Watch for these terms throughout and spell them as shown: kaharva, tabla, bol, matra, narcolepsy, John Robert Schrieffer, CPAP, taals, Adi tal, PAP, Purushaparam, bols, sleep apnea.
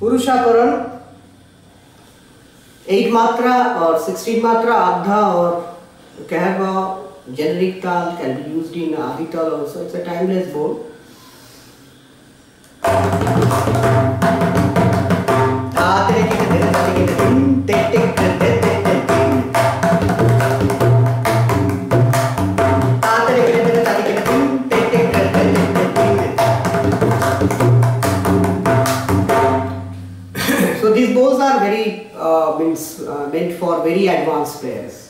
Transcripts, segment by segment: Purushaparam, 8 matra or 16 matra, adha or kaharva, generic tal can be used in Adi tal also. It's a timeless bol. So these bols are very meant for very advanced players.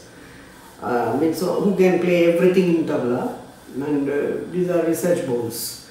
So who can play everything in tabla, and these are research bowls.